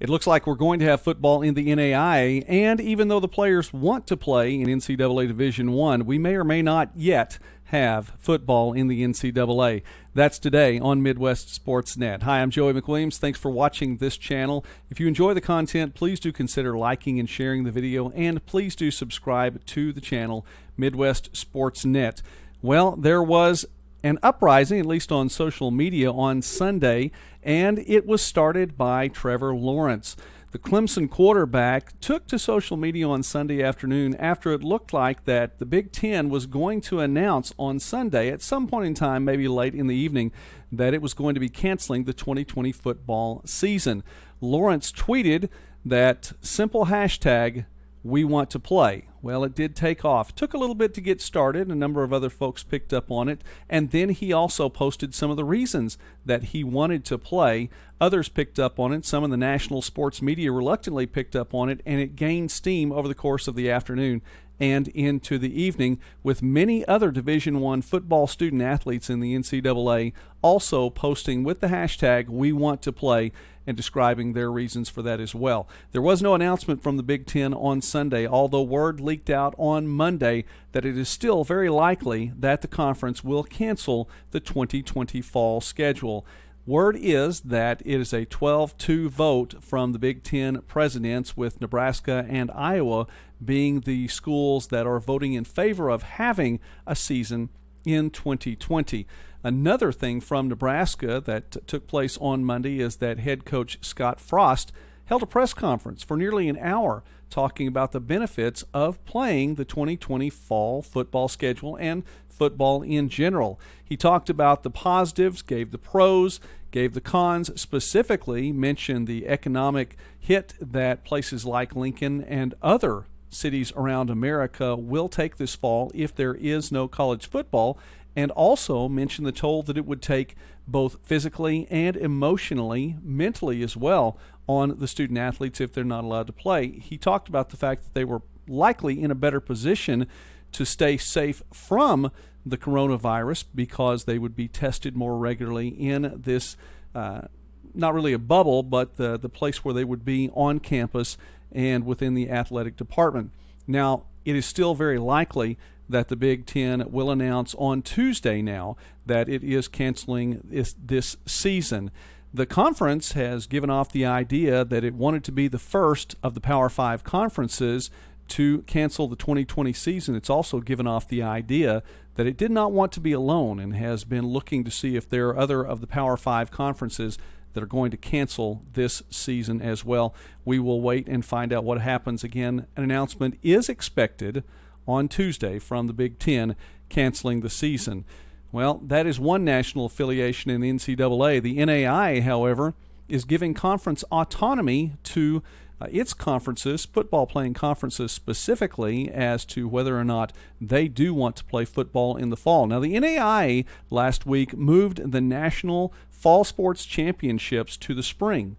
It looks like we're going to have football in the NAIA, and even though the players want to play in NCAA Division I, we may or may not yet have football in the NCAA. That's today on Midwest Sports Net. Hi, I'm Joey McWilliams. Thanks for watching this channel. If you enjoy the content, please do consider liking and sharing the video, and please do subscribe to the channel, Midwest Sports Net. Well, there was an uprising, at least on social media, on Sunday, and it was started by Trevor Lawrence. The Clemson quarterback took to social media on Sunday afternoon after it looked like that the Big Ten was going to announce on Sunday at some point in time, maybe late in the evening, that it was going to be canceling the 2020 football season. Lawrence tweeted that simple hashtag, we want to play. Well, it did take off. It took a little bit to get started. A number of other folks picked up on it. And then he also posted some of the reasons that he wanted to play. Others picked up on it. Some of the national sports media reluctantly picked up on it, and it gained steam over the course of the afternoon and into the evening, with many other Division I football student athletes in the NCAA also posting with the hashtag we want to play and describing their reasons for that as well. There was no announcement from the Big Ten on Sunday, although word leaked out on Monday that it is still very likely that the conference will cancel the 2020 fall schedule. Word is that it is a 12-2 vote from the Big Ten presidents, with Nebraska and Iowa being the schools that are voting in favor of having a season in 2020. Another thing from Nebraska that took place on Monday is that head coach Scott Frost held a press conference for nearly an hour talking about the benefits of playing the 2020 fall football schedule and football in general. He talked about the positives, gave the pros, gave the cons, specifically mentioned the economic hit that places like Lincoln and other cities around America will take this fall if there is no college football, and also mentioned the toll that it would take both physically and emotionally, mentally as well, on the student athletes if they're not allowed to play. He talked about the fact that they were likely in a better position to stay safe from the coronavirus because they would be tested more regularly in this, not really a bubble, but the place where they would be on campus and within the athletic department. Now, it is still very likely that the Big Ten will announce on Tuesday now that it is canceling this season. The conference has given off the idea that it wanted to be the first of the Power Five conferences to cancel the 2020 season. It's also given off the idea that it did not want to be alone and has been looking to see if there are other of the Power Five conferences that are going to cancel this season as well. We will wait and find out what happens. Again, an announcement is expected on Tuesday from the Big Ten canceling the season. Well, that is one national affiliation in the NCAA. The NAIA, however, is giving conference autonomy to its conferences, football playing conferences specifically, as to whether or not they do want to play football in the fall. Now, the NAIA last week moved the National Fall Sports Championships to the spring.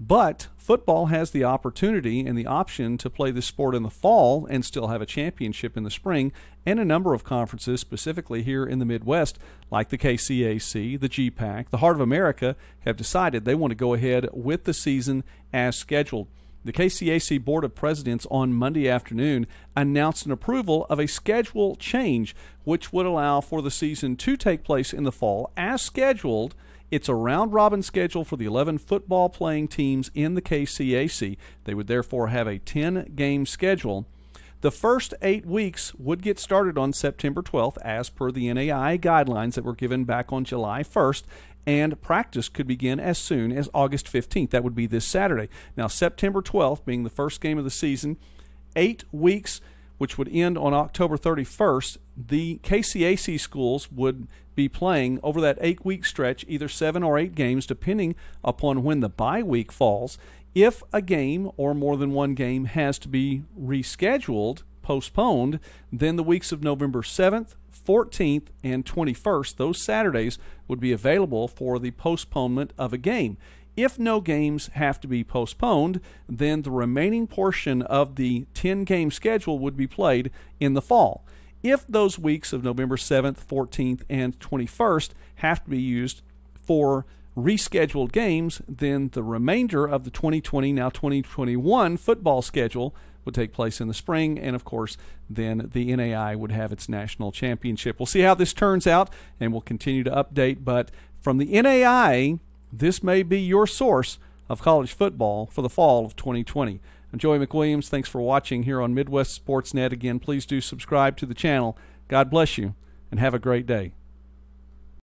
But football has the opportunity and the option to play this sport in the fall and still have a championship in the spring, and a number of conferences, specifically here in the Midwest, like the KCAC, the GPAC, the Heart of America, have decided they want to go ahead with the season as scheduled. The KCAC Board of Presidents on Monday afternoon announced an approval of a schedule change, which would allow for the season to take place in the fall as scheduled. It's a round-robin schedule for the 11 football-playing teams in the KCAC. They would therefore have a 10-game schedule. The first 8 weeks would get started on September 12th, as per the NAIA guidelines that were given back on July 1st, and practice could begin as soon as August 15th. That would be this Saturday. Now, September 12th being the first game of the season, 8 weeks, which would end on October 31st, the KCAC schools would be playing over that 8-week stretch, either 7 or 8 games, depending upon when the bye week falls. If a game or more than one game has to be rescheduled, postponed, then the weeks of November 7th, 14th, and 21st, those Saturdays, would be available for the postponement of a game. If no games have to be postponed, then the remaining portion of the 10-game schedule would be played in the fall. If those weeks of November 7th, 14th, and 21st have to be used for rescheduled games, then the remainder of the 2020, now 2021 football schedule would take place in the spring, and of course then the NAIA would have its national championship. We'll see how this turns out, and we'll continue to update, but from the NAIA, this may be your source of college football for the fall of 2020. I'm Joey McWilliams. Thanks for watching here on Midwest Sports Net. Again, please do subscribe to the channel. God bless you, and have a great day.